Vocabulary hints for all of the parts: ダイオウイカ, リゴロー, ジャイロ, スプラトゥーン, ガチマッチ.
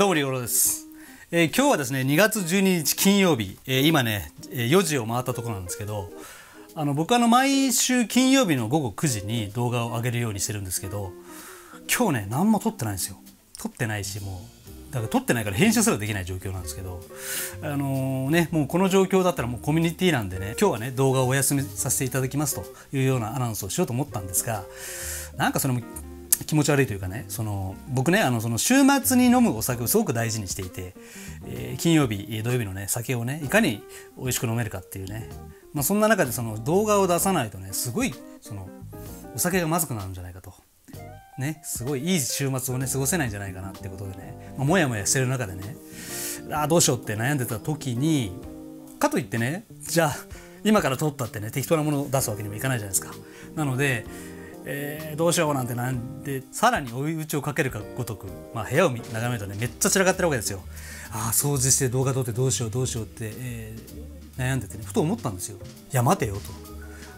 どうもリゴロです。今日はですね2月12日金曜日、今ね4時を回ったところなんですけど、僕毎週金曜日の午後9時に動画を上げるようにしてるんですけど、今日ね何も撮ってないんですよ。撮ってないし、もうだから撮ってないから編集すらできない状況なんですけど、もうこの状況だったらもうコミュニティなんでね、今日はね動画をお休みさせていただきますというようなアナウンスをしようと思ったんですが、なんかそれも気持ち悪いというかね、僕ねその週末に飲むお酒をすごく大事にしていて、金曜日土曜日のね酒をねいかに美味しく飲めるかっていうね、そんな中で動画を出さないとね、すごいお酒がまずくなるんじゃないかとね、すごいいい週末をね過ごせないんじゃないかなってことでね、もやもやしてる中でね、ああどうしようって悩んでた時に、かといってねじゃあ今から撮ったってね適当なものを出すわけにもいかないじゃないですか。なのでどうしようなんてなんで、さらに追い打ちをかけるかごとく、部屋を眺めるとねめっちゃ散らかってるわけですよ。ああ掃除して動画撮ってどうしようって、悩んでてね、ふと思ったんですよ。いや待てよ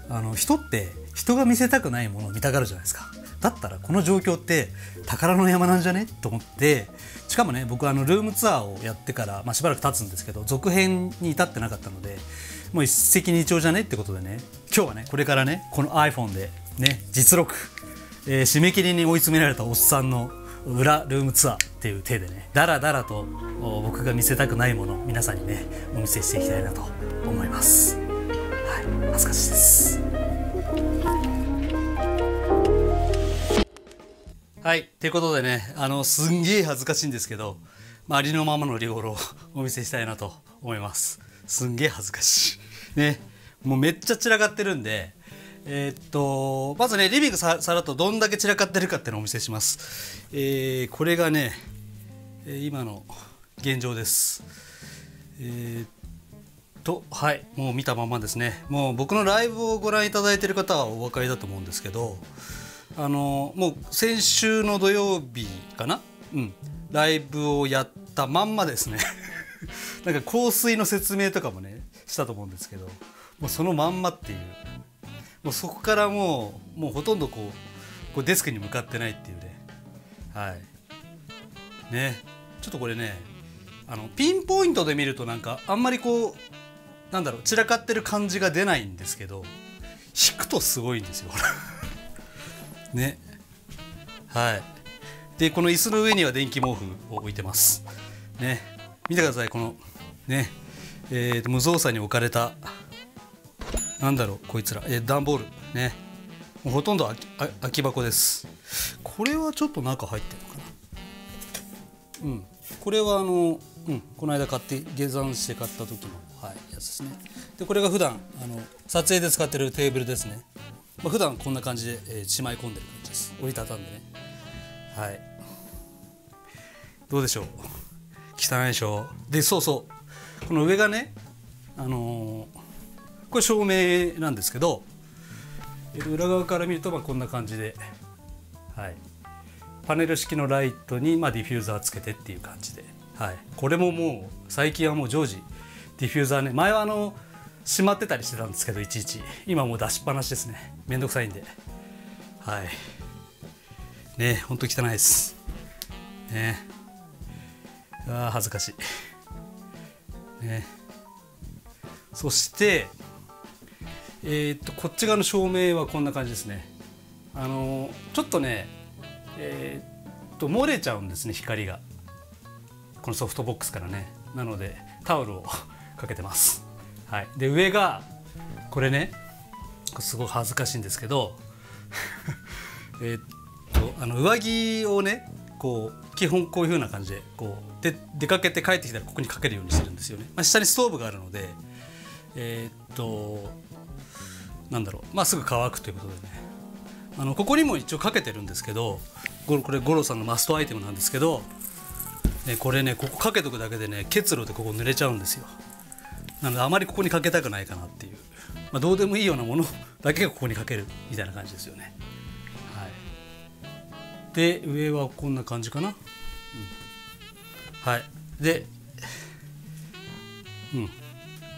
と、人って人が見せたくないものを見たがるじゃないですか。だったらこの状況って宝の山なんじゃねと思って、しかもね僕ルームツアーをやってから、しばらく経つんですけど続編に至ってなかったので、もう一石二鳥じゃねってことでね、今日はねこれからねこの iPhone でね実録、締め切りに追い詰められたおっさんの裏ルームツアーっていう体でね、だらだらと僕が見せたくないものを皆さんにねお見せしていきたいなと思います。はい、恥ずかしいです。はいということでね、すんげえ恥ずかしいんですけど、ありのままのリゴロをお見せしたいなと思います。すんげえ恥ずかしいね、もうめっちゃ散らかってるんで、まずねリビングさらっとどんだけ散らかってるかっていうのをお見せします。これがね今の現状です。はい、もう見たままですね。もう僕のライブをご覧いただいてる方はお分かりだと思うんですけど、もう先週の土曜日かな、ライブをやったまんまですねなんか香水の説明とかもねしたと思うんですけど、もうそのまんまっていう、もうそこからもうほとんどこうデスクに向かってないっていうね。はいね、ちょっとこれねピンポイントで見るとなんかあんまりなんだろう散らかってる感じが出ないんですけど、引くとすごいんですよね。はいでこの椅子の上には電気毛布を置いてますね。見てくださいこのね、無造作に置かれたなんだろうこいつら、段ボールね、もうほとんど空き箱です。これはちょっと中入ってるのかな、これはこの間買って下山して買った時の、やつですね。でこれが普段撮影で使ってるテーブルですね。普段こんな感じで、しまい込んでる感じです。折りたたんでね。はいどうでしょう、汚いでしょ。でそうこの上がねこれ照明なんですけど、裏側から見るとこんな感じで、パネル式のライトにディフューザーつけてっていう感じで、これももう最近はもう常時ディフューザーね、前はしまってたりしてたんですけどいちいち、今もう出しっぱなしですね。めんどくさいんで。ねほんと汚いですね。あ恥ずかしいね。そしてこっち側の照明はこんな感じですね。ちょっとね漏れちゃうんですね光が、このソフトボックスからね。なのでタオルをかけてます。で上がこれね、すごい恥ずかしいんですけど上着をね基本こういう風な感じで出かけて帰ってきたらここにかけるようにしてるんですよね。下にストーブがあるのでなんだろうすぐ乾くということでね、ここにも一応かけてるんですけど、これゴロさんのマストアイテムなんですけど、これねここかけとくだけでね結露でここ濡れちゃうんですよ。なのであまりここにかけたくないかなっていう、どうでもいいようなものだけがここにかけるみたいな感じですよね。で上はこんな感じかな、で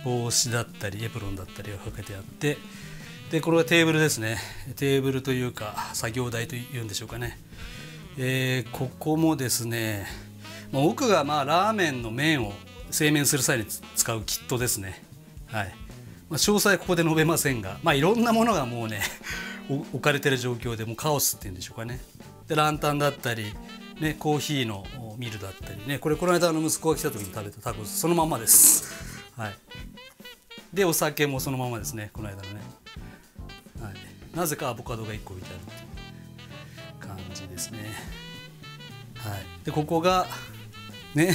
帽子だったりエプロンだったりをかけてあって、でこれがテーブルですね。テーブルというか作業台というんでしょうかね。ここもですね奥がまあラーメンの麺を製麺する際に使うキットですね。はい、詳細はここで述べませんが、まあ、いろんなものがもうね置かれてる状況でもうカオスっていうんでしょうかね。でランタンだったり、ね、コーヒーのミルだったりね、この間息子が来た時に食べたタコスそのまんまです。はい、でお酒もそのままですね、この間のね。はい、なぜかアボカドが1個置いてあるっていう感じですね。はい、でここがね、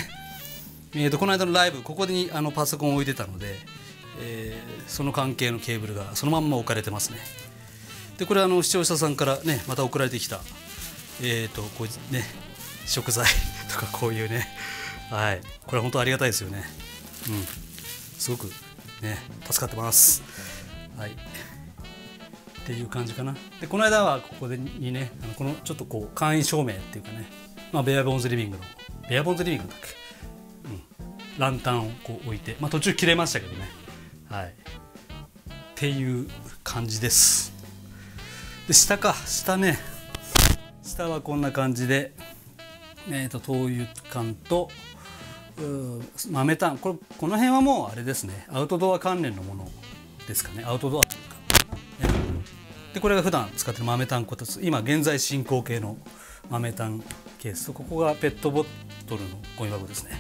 この間のライブここにパソコンを置いてたので。その関係のケーブルがそのまんま置かれてますね。でこれ視聴者さんからねまた送られてきたこうね食材とかこういうね、はい、これは本当ありがたいですよね。うん、すごくね助かってます。はい、っていう感じかな。でこの間はここでにねこのちょっとこう簡易照明っていうかね、まあベアボーンズリビングのだっけ、うん、ランタンをこう置いて、まあ途中切れましたけどね。はい、っていう感じです。で下か、下ね、下はこんな感じで、灯油缶と豆炭、この辺はもうあれですね、アウトドア関連のものですかね。アウトドアというか、でこれが普段使ってる豆炭こたつ、今現在進行形の豆炭ケースと、ここがペットボトルのゴミ箱ですね。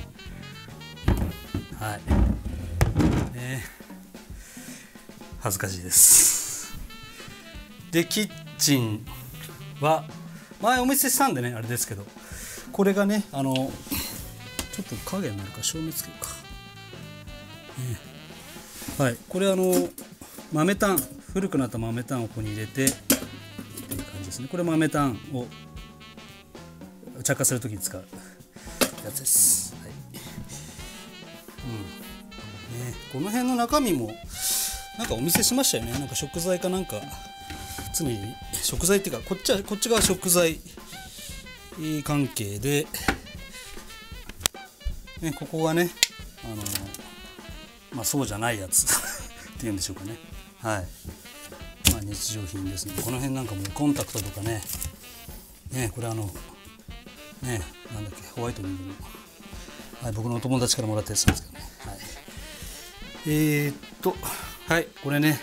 はい、恥ずかしいです。でキッチンは前お見せしたんでねあれですけど、これがねちょっと影になるか照明つけるか、はい、これ豆炭、古くなった豆炭をここに入れてっていう感じですね。これ豆炭を着火するときに使うやつです。はい、うんね、この辺の中身もなんかお見せしましたよね。なんか食材かなんか常に食材っていうかこっちが食材関係で、ね、ここがねまあそうじゃないやつっていうんでしょうかね。はい、まあ、日常品ですね。この辺なんかもうコンタクトとかね、これねなんだっけホワイトニングの、はい、僕のお友達からもらったやつなんですけどね。はい、はい、これね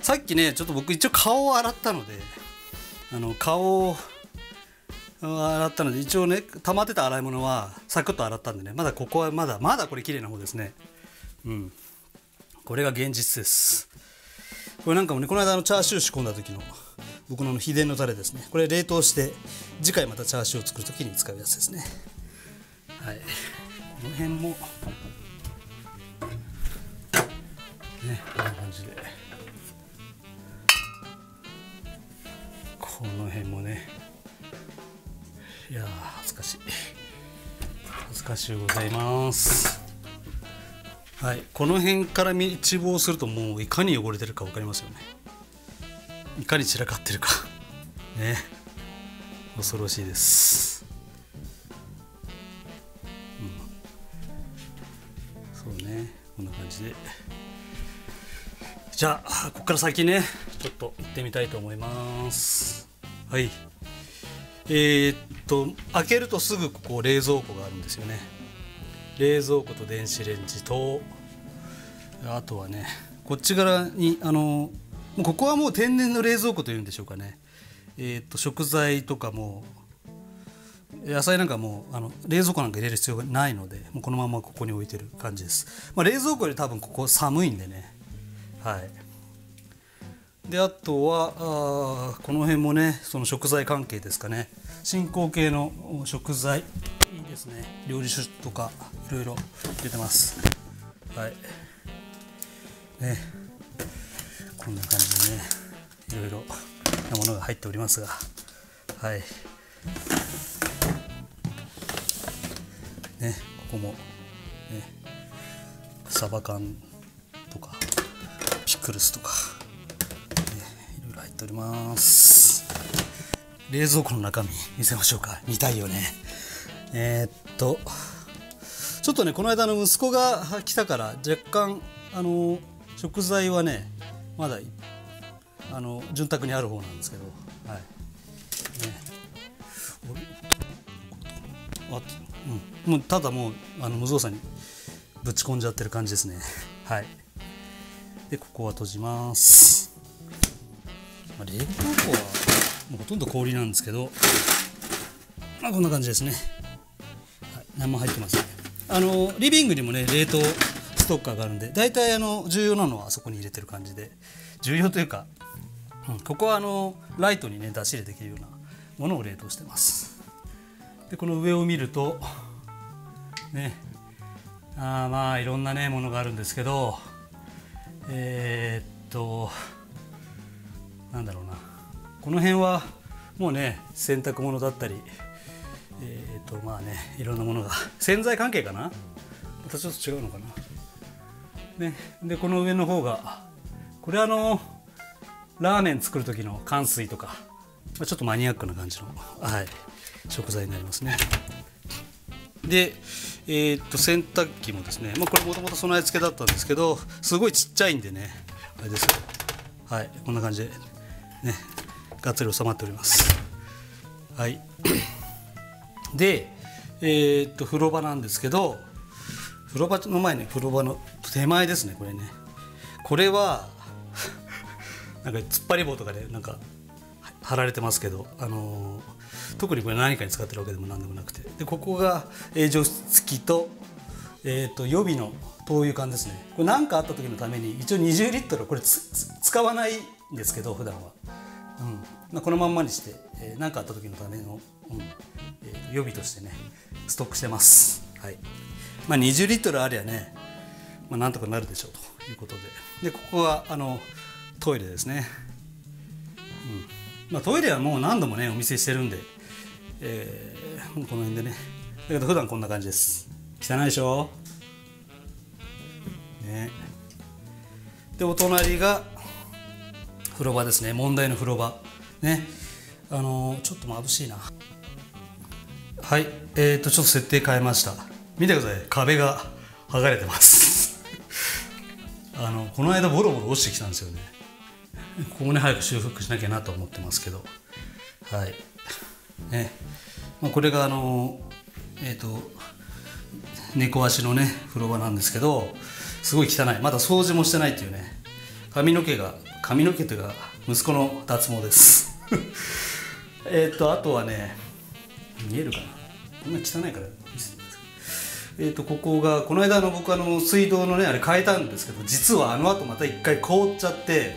さっきねちょっと僕一応顔を洗ったので顔を洗ったので一応ね溜まってた洗い物はサクッと洗ったんでね、まだここはまだこれ綺麗な方ですね。うん、これが現実です。これなんかもねこの間チャーシュー仕込んだ時の僕の秘伝のタレですね。これ冷凍して次回またチャーシューを作る時に使うやつですね。はい、この辺もね、こんな感じでこの辺もね、いや恥ずかしいございます。はい、この辺から一望するともういかに汚れてるか分かりますよね。いかに散らかってるかね、恐ろしいです。うん、そうね、こんな感じでじゃあここから先ねちょっと行ってみたいと思います。はい、開けるとすぐここ冷蔵庫があるんですよね。冷蔵庫と電子レンジとあとはねこっち側にここはもう天然の冷蔵庫というんでしょうかね。食材とかも野菜なんかも冷蔵庫なんか入れる必要がないのでもうこのままここに置いてる感じです。まあ、冷蔵庫より多分ここ寒いんでね。はい、であとはこの辺もねその食材関係ですかね。進行形の食材いいですね。料理酒とかいろいろ入れてます。はいね、こんな感じでねいろいろなものが入っておりますが、はいね、ここも、ね、サバ缶とかピクルスとか、いろいろ入っております。冷蔵庫の中身見せましょうか。見たいよね。ちょっとねこの間息子が来たから若干食材はねまだ潤沢にある方なんですけど、はいね、あうん、もうただもう無造作にぶち込んじゃってる感じですね。はい。でここは閉じます。まあ、冷凍庫はもうほとんど氷なんですけど、まあこんな感じですね。はい、何も入ってません。リビングにもね冷凍ストッカーがあるんで、大体重要なのはあそこに入れてる感じで、重要というか、うん、ここはライトにね出し入れできるようなものを冷凍してます。でこの上を見るとね、まあいろんなねものがあるんですけど、なんだろうな、この辺はもうね洗濯物だったり、まあねいろんなものが洗剤関係かな、またちょっと違うのかな、ね、でこの上の方がこれラーメン作る時の乾水とか、ちょっとマニアックな感じの、はい、食材になりますね。で、洗濯機もですね、まあ、これもともと備え付けだったんですけど、すごいちっちゃいんでね、あれですよ、はい、こんな感じで、ね、がっつり収まっております。はい、で、風呂場なんですけど、風呂場の前ね、風呂場の手前ですね、これね。これは、なんか突っ張り棒とかで、なんか、貼られてますけど、特にこれ何かに使ってるわけでも何でもなくて、でここが除湿機と、予備の灯油管ですね。これ何かあった時のために一応20リットルこれ使わないんですけど普段は、うん、このまんまにして何かあった時のための、うん、予備としてねストックしてます。はい。まあ、20リットルありゃね、まあ、なんとかなるでしょうということで、でここはトイレですね。うん、まあ、トイレはもう何度もねお見せしてるんで、この辺でね、だけど普段こんな感じです。汚いでしょ、ね、でお隣が風呂場ですね。問題の風呂場ね、ちょっと眩しいな。はい、ちょっと設定変えました。見てください、壁が剥がれてます。この間ボロボロ落ちてきたんですよね。ここね早く修復しなきゃなと思ってますけど、はいね、まあ、これが猫足のね風呂場なんですけど、すごい汚い、まだ掃除もしてないっていうね。髪の毛というか息子の脱毛です。あとはね、見えるかな、こんな汚いから見せてみます。ここがこの間僕水道のねあれ変えたんですけど、実は後また一回凍っちゃって、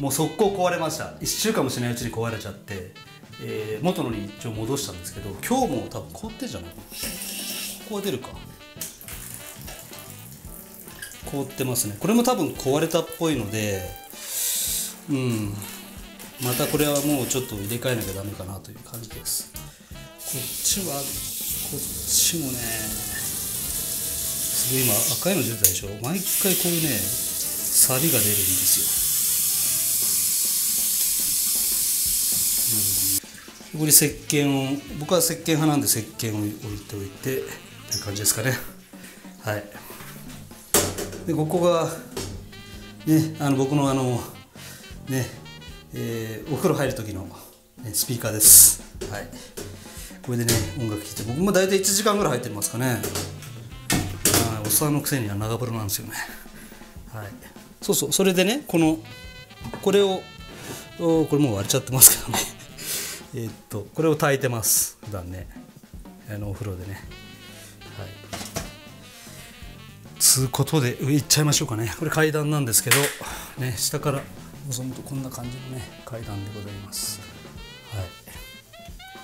もう速攻壊れました。1週間もしないうちに壊れちゃって、元のに一応戻したんですけど、今日も多分凍ってるじゃないかな。ここは出るか、凍ってますね。これも多分壊れたっぽいので、うん、またこれはもうちょっと入れ替えなきゃダメかなという感じです。こっちもねすごい今赤いの出てたでしょ。毎回こういうねサビが出るんですよ。ここに石鹸を、僕は石鹸派なんで石鹸を置いておいてっていう感じですかね。はい。でここがね僕のね、お風呂入る時の、ね、スピーカーです。はい。これでね音楽聴いて、僕も大体1時間ぐらい入ってますかね。おっさんのくせには長風呂なんですよね。はい。そうそう、それでねこれもう割れちゃってますけどね。これを炊いてます普段ね、お風呂でね。はい、つうことで上行っちゃいましょうかね。これ階段なんですけどね、下から望むとこんな感じのね階段でございます。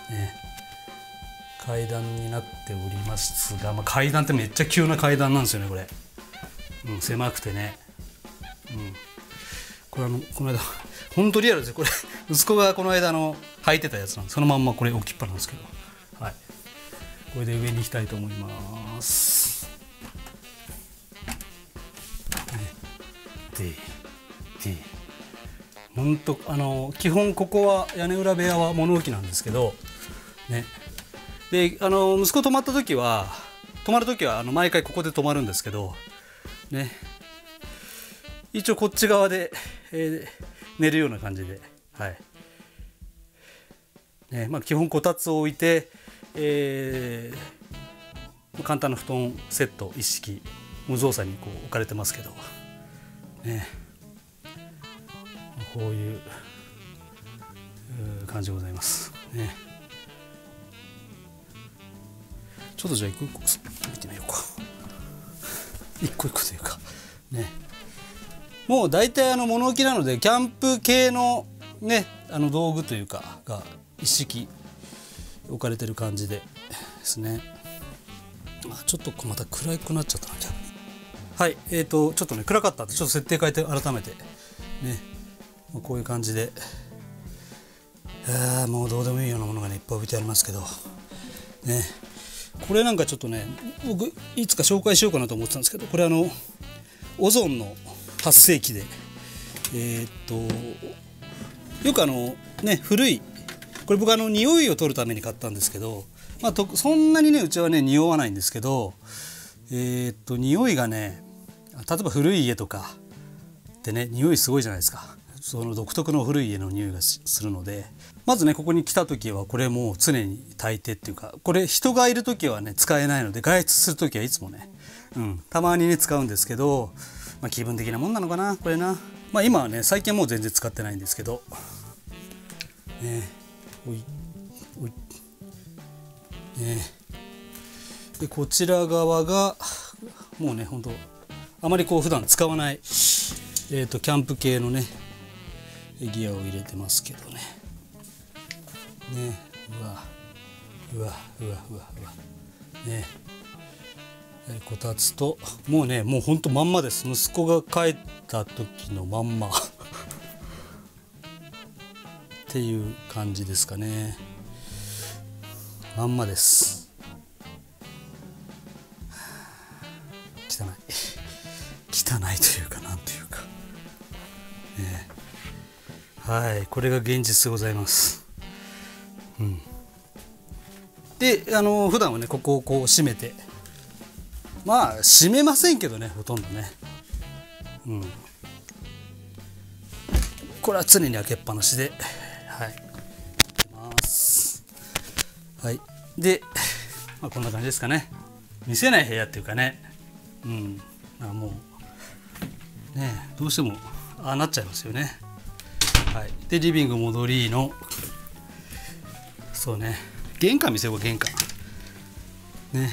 はい、ね、階段になっておりますが、まあ、階段ってめっちゃ急な階段なんですよねこれ、うん、狭くてね、うん、これこの間ほんとリアルですよこれ。息子がこの間履いてたやつなんで、そのまんまこれ置きっぱなんですけど、はい、これで上に行きたいと思います、ね、でほんと基本ここは屋根裏部屋は物置なんですけどね。で息子泊まる時は毎回ここで泊まるんですけどね、一応こっち側で、寝るような感じで、はいね、まあ、基本こたつを置いて、簡単な布団セット一式無造作にこう置かれてますけど、ね、こういう感じでございます、ね、ちょっとじゃあ一個一個見てみようか一個一個というかね、もう大体物置なのでキャンプ系のね道具というかが一式置かれてる感じでですね。ちょっとまた暗くなっちゃったな。はい、ちょっとね暗かったんでちょっと設定変えて改めてね、こういう感じで、もうどうでもいいようなものがねいっぱい置いてありますけどね、これなんかちょっとね僕いつか紹介しようかなと思ってたんですけど、これオゾンの発生器でよくね古いこれ僕匂いを取るために買ったんですけど、まあ、そんなにねうちはね匂わないんですけど、匂いがね例えば古い家とかでね匂いすごいじゃないですか。その独特の古い家の匂いがするので、まずねここに来た時はこれもう常に炊いてっていうか、これ人がいる時はね使えないので外出する時はいつもね、たまにね使うんですけど、まあ、気分的なもんなのかなこれな。まあ今はね最近はもう全然使ってないんですけどね。おいおいね、でこちら側がもうねほんとあまりこう普段使わない、キャンプ系のねギアを入れてますけどね。ね、うわうわうわうわうわね、こたつともうねもうほんとまんまです。息子が帰った時のまんまっていう感じですかね。まんまです。汚い汚いというかなんというか、ね、はいこれが現実でございます。うん、で普段はねここをこう閉めて、まあ閉めませんけどねほとんどね、これは常に開けっぱなしで、はい開けます。はい、で、まあ、こんな感じですかね。見せない部屋っていうかね、まあ、もうねどうしてもああなっちゃいますよね。はい、でリビング戻りのそうね玄関見せようか。玄関ね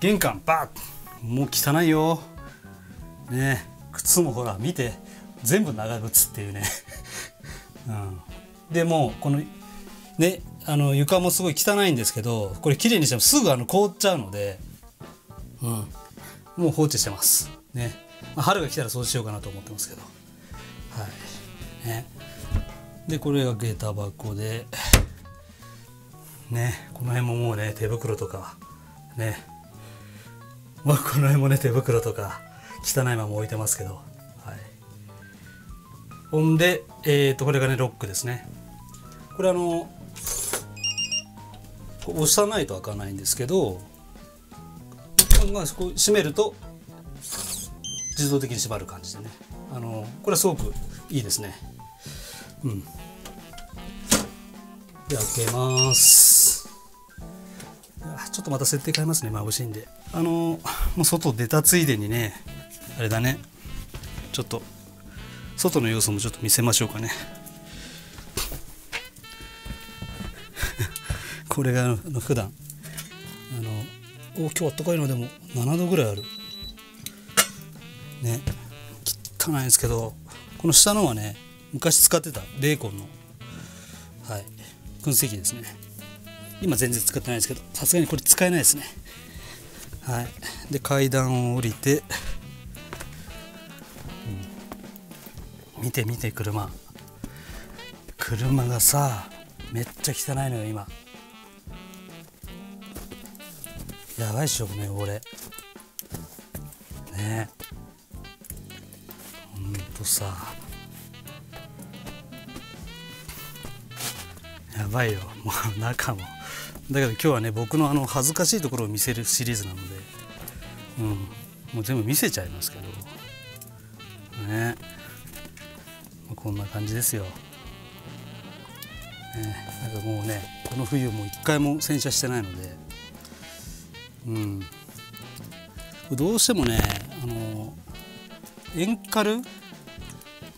玄関バッもう汚いよ。ね靴もほら見て全部長靴っていうね、でもうこのね床もすごい汚いんですけど、これきれいにしてもすぐ凍っちゃうので、もう放置してますね。まあ、春が来たら掃除しようかなと思ってますけど、はいね、でこれが下駄箱でね、この辺ももうね手袋とかね、まあ、この辺もね手袋とか汚いまま置いてますけど、はい、ほんで、これがねロックですね。これ押さないと開かないんですけど、閉めると自動的に縛る感じでね、これはすごくいいですね。で開けます。ちょっとまた設定変えますね眩しいんで。もう外出たついでにねあれだねちょっと外の様子もちょっと見せましょうかね。これが普段今日あったかいのでも7度ぐらいあるね。汚いんですけどこの下のはね昔使ってたベーコンの、はい、燻製器ですね。今全然使ってないですけどさすがにこれ使えないですね。はいで階段を降りて、見て見て車がさめっちゃ汚いのよ今。やばいっしょこの汚れね。ほんとさやばいよもう中も。だけど今日はね僕の恥ずかしいところを見せるシリーズなので、もう全部見せちゃいますけどね。こんな感じですよ。なんかもうねこの冬もう一回も洗車してないので。うん、どうしてもね塩カル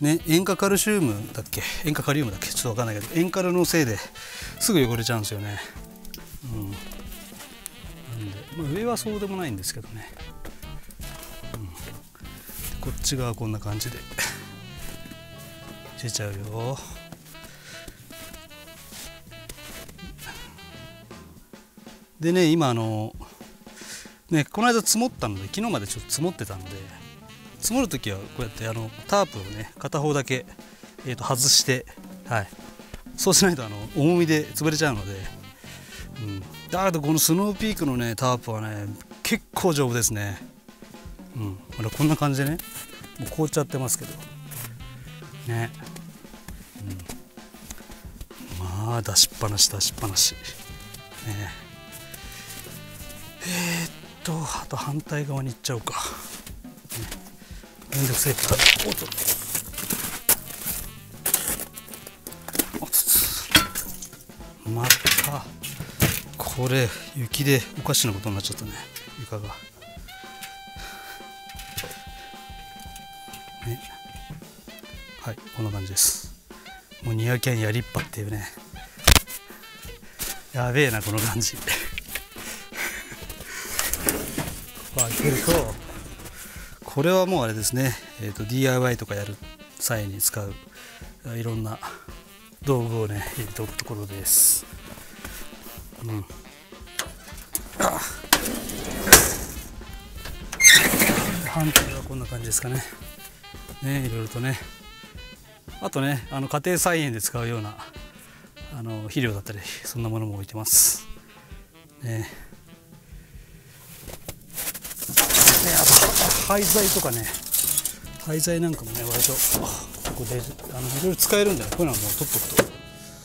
ね、塩化カルシウムだっけ塩化カリウムだっけちょっと分かんないけど塩カルのせいですぐ汚れちゃうんですよね。うん、なんで、まあ、上はそうでもないんですけどね、うん、こっち側こんな感じで出ちゃうよ。でね、今ね、この間積もったので、昨日までちょっと積もってたので、積もるときはこうやってタープをね、片方だけ、外して、はい、そうしないと重みで潰れちゃうので、うん、だけどこのスノーピークのねタープはね結構丈夫ですね。うん、まだこんな感じでね、もう凍っちゃってますけどね、うん、まあ出しっぱなしね。あと反対側に行っちゃうか。めんどくせえから。おっと。おっと。また。これ雪でおかしなことになっちゃったね。床が。ね。はい、こんな感じです。もうニヤキャンやりっぱっていうね。やべえなこの感じ。開けるとこれはもうあれですね、DIY とかやる際に使ういろんな道具をね入れておくところです。うん、反対はこんな感じですかね。ね、いろいろとね、あとね家庭菜園で使うような肥料だったりそんなものも置いてますね。廃材とかね、廃材なんかもね割とここでいろいろ使えるんで、こういうのはもう取っとくと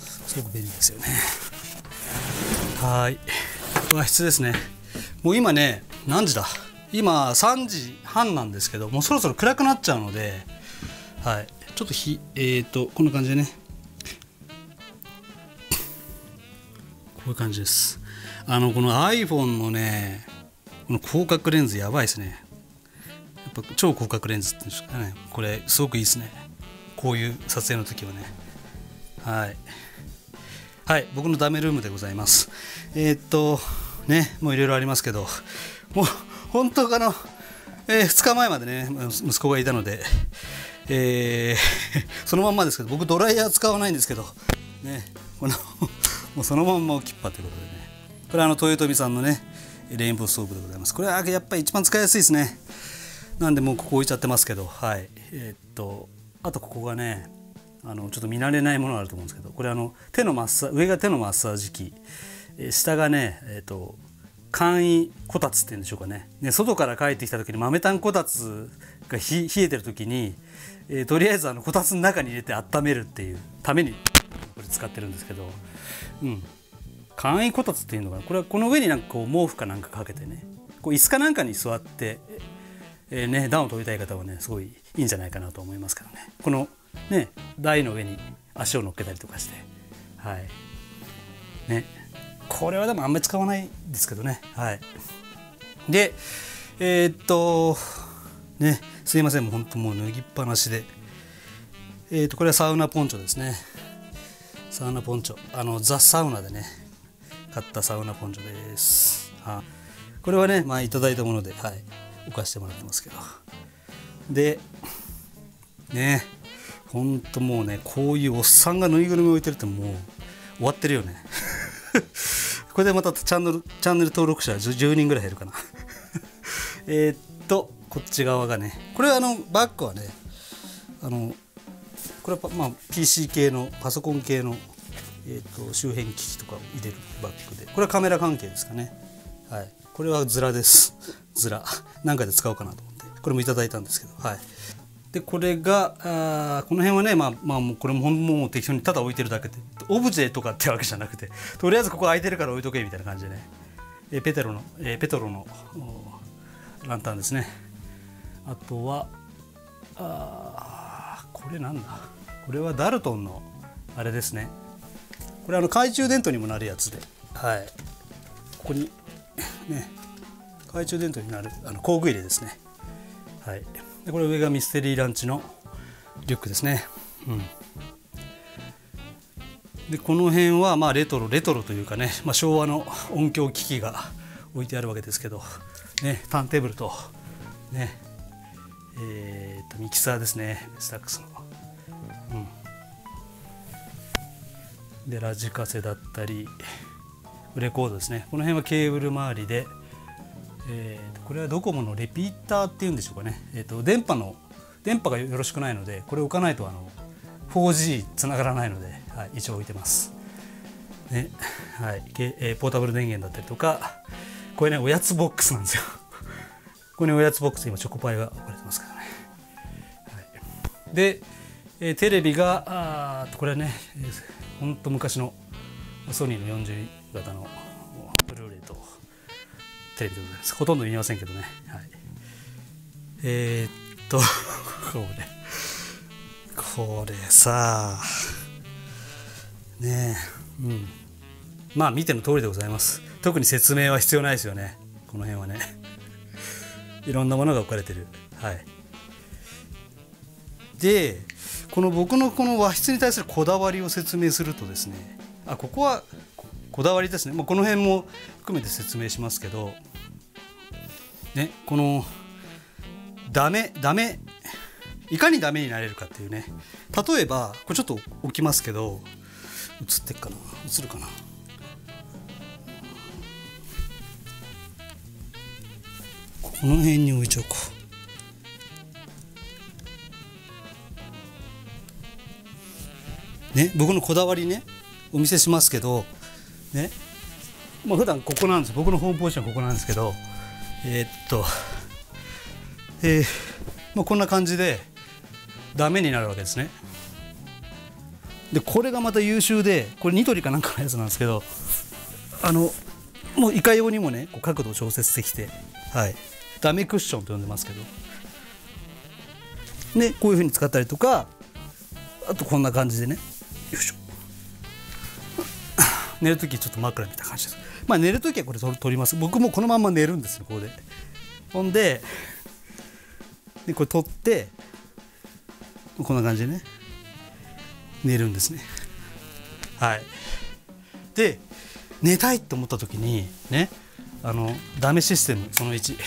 すごく便利ですよね。はい、和室ですね。もう今ね何時だ、今3時半なんですけど、もうそろそろ暗くなっちゃうので、はい、ちょっとこんな感じでね、こういう感じです。この iPhone のねこの広角レンズやばいですね。超広角レンズっていうんですかね、これすごくいいですね、こういう撮影の時はね。はい、はい、僕のダメルームでございます。ね、もういろいろありますけど、もう本当2日前までね息子がいたので、そのまんまですけど、僕ドライヤー使わないんですけどね、もうそのまんまを切っぱということでね、これ豊臣さんのねレインボーストーブでございます。これはやっぱり一番使いやすいですね。なんでもうここ置いちゃってますけど、はい、あとここがねちょっと見慣れないものがあると思うんですけど、これ手のマッサージ、上が手のマッサージ機、下がね簡易こたつっていうんでしょうかね。ね、外から帰ってきた時に豆炭こたつが冷えてる時に、とりあえずこたつの中に入れて温めるっていうためにこれ使ってるんですけど、うん、簡易こたつっていうのがこれはこの上になんかこう毛布かなんかかけてね、こう椅子かなんかに座って。ね、暖を取りたい方はねすごいいいんじゃないかなと思いますからね、このね台の上に足を乗っけたりとかして、はいね、これはでもあんまり使わないですけどね。はい、でね、すいません、もうほんともう脱ぎっぱなしで、これはサウナポンチョですね。サウナポンチョザ・サウナでね買ったサウナポンチョです。あ、これはねまあいただいたもので、はい、置かしてもらってますけど、でね、ほんともうねこういうおっさんがぬいぐるみ置いてるってもう終わってるよねこれでまたチャンネル登録者10人ぐらい減るかなこっち側がね、これはバッグはねこれはまあ PC 系のパソコン系の、周辺機器とかを入れるバッグで、これはカメラ関係ですかね。はい、これはズラです。ズラなんかで使おうかなと思ってこれもいただいたんですけど、はい、でこれがこの辺はね、もうこれももう適当にただ置いてるだけで、オブジェとかってわけじゃなくて、とりあえずここ空いてるから置いとけみたいな感じでね、ペトロのランタンですね。あとはこれなんだ、これはダルトンのあれですね。これ懐中電灯にもなるやつで、はい、ここにね懐中電灯になる工具入れですね。はい、でこれ上がミステリーランチのリュックですね。うん、でこの辺はまあレトロというかね、まあ、昭和の音響機器が置いてあるわけですけど、ね、ターンテーブルと、ねミキサーですね、スタックスの。うん、でラジカセだったりレコードですね。この辺はケーブル周りで、これはドコモのレピーターっていうんでしょうかね、電波がよろしくないのでこれ置かないと4G つながらないので、はい、一応置いてます、ねはい。ポータブル電源だったりとか、これねおやつボックスなんですよこれねおやつボックス、今チョコパイが置かれてますけどね、はい、で、テレビがこれはねほんと昔のソニーの40型のブルーレイとテレビでございます。ほとんど見えませんけどね、はい、これさあねえ、うん、まあ見ての通りでございます。特に説明は必要ないですよね。この辺はねいろんなものが置かれてる。はい、でこの僕のこの和室に対するこだわりを説明するとですね、ここはこだわりですね、まあ、この辺も含めて説明しますけど、ね、このダメいかにダメになれるかっていうね。例えばこれちょっと置きますけど、映ってっかな、映るかな、この辺に置いちゃおうか。ね、僕のこだわりねお見せしますけどね、まあ、普段ここなんです。僕のホームポジションはここなんですけど、まあ、こんな感じでダメになるわけですね。でこれがまた優秀で、これニトリかなんかのやつなんですけど、もういかようにもねこう角度を調節できて、はい、ダメクッションと呼んでますけど、でこういうふうに使ったりとか、あとこんな感じでね、よいしょ、寝るときちょっと枕みたいな感じです。まあ寝るときはこれ取ります。僕もこのまま寝るんですよ、ここで。ほんで、これ取ってこんな感じでね寝るんですね。はい。で寝たいと思ったときにね、ダメシステムその1、こ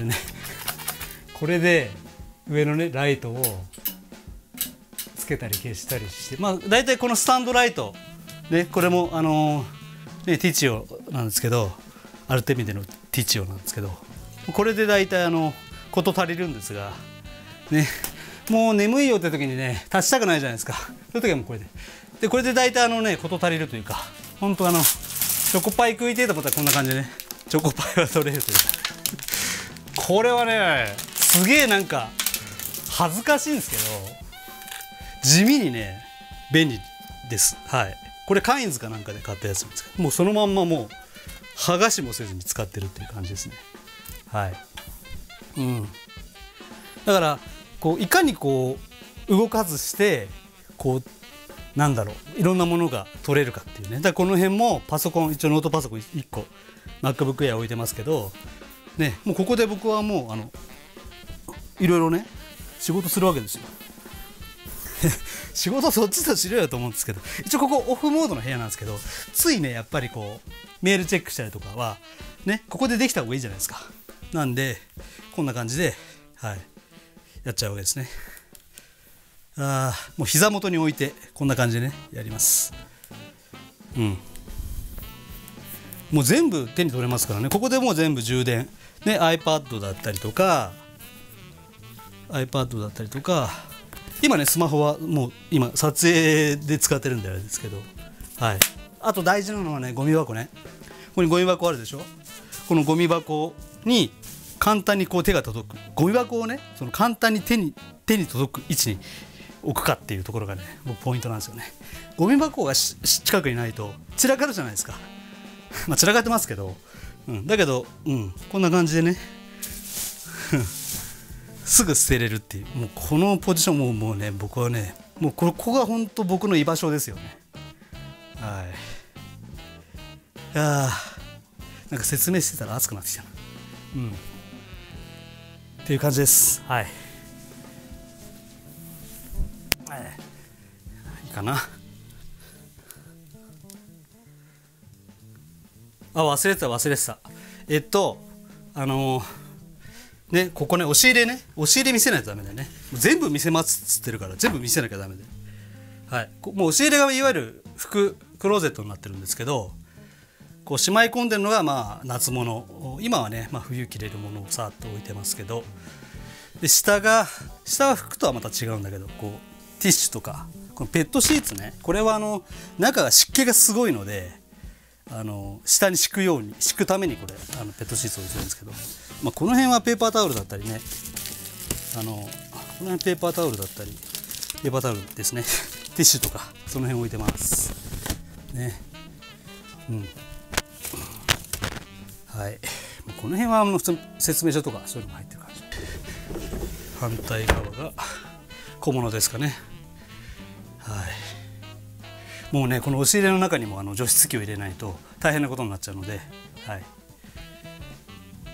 れね、これで上のねライトをつけたり消したりして、まあだいたいこのスタンドライトね、これもティチオなんですけど、アルテミデのティチオなんですけど、これで大体事足りるんですが、ね、もう眠いよって時にね足したくないじゃないですか。そういう時はもうこれで。でこれで大体事足りるというか、本当チョコパイ食いてえと思ったらこんな感じでねチョコパイは取れるというかこれはねすげえなんか恥ずかしいんですけど地味にね便利です。はい、これカインズかなんかで買ったやつなんですけど、もうそのまんまもう剥がしもせずに使ってるっていう感じですね。はい、うん、だからこういかにこう動かずしてこうなんだろういろんなものが取れるかっていうね。だからこの辺もパソコン、一応ノートパソコン1個 MacBook Air 置いてますけど、ね、もうここで僕はもういろいろね仕事するわけですよ。仕事そっちとしろよと思うんですけど、一応ここオフモードの部屋なんですけど、ついねやっぱりこうメールチェックしたりとかはねここでできた方がいいじゃないですか。なんでこんな感じで、はい、やっちゃうわけですね。もう膝元に置いてこんな感じでねやります。うん、もう全部手に取れますからね。ここでもう全部充電ね、 iPad だったりとか今ねスマホはもう今撮影で使ってるんであれですけど、はい、あと大事なのはねゴミ箱ね。ここにゴミ箱あるでしょ。このゴミ箱に簡単にこう手が届く、ゴミ箱をねその簡単に手に届く位置に置くかっていうところがね僕ポイントなんですよね。ゴミ箱が近くにないと散らかるじゃないですか。まあ散らかってますけど、うん、だけど、うん、こんな感じでねすぐ捨てれるっていう、もうこのポジションもうね僕はねもうここが本当僕の居場所ですよね。はい、いやーなんか説明してたら熱くなってきたな。うん、っていう感じです。はい、いいかなあ、忘れてたね、ここね、押し入れ見せないとダメだよね。全部見せますっつってるから全部見せなきゃダメで、はい、もう押し入れがいわゆる服クローゼットになってるんですけど、こうしまい込んでるのがまあ夏物、今はね、まあ、冬着れるものをさーっと置いてますけど、で下は服とはまた違うんだけど、こうティッシュとかこのペットシーツね、これは中が湿気がすごいので、下に敷くためにこれペットシーツを置いてるんですけど、まあ、この辺はペーパータオルだったりね、この辺ペーパータオルだったり、ペーパータオルですねティッシュとかその辺置いてますね。うん、はい、この辺は普通の説明書とかそういうのが入ってる感じ。反対側が小物ですかね。はい、もうね、この押し入れの中にも除湿機を入れないと大変なことになっちゃうので、はい、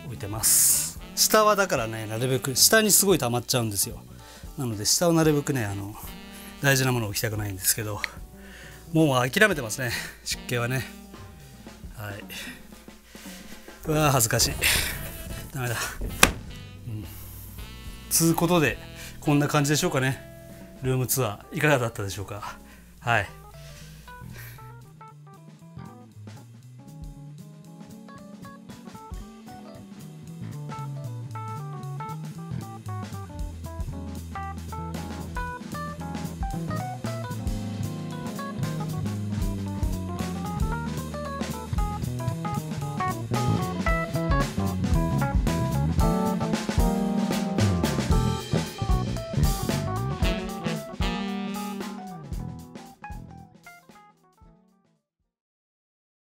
置いてます。下はだからね、なるべく下にすごい溜まっちゃうんですよ。なので下をなるべくね、大事なものを置きたくないんですけど、もう諦めてますね、湿気はね。はい、うわー恥ずかしい、ダメだ、うん、つうことでこんな感じでしょうかね。ルームツアーいかがだったでしょうか。はい。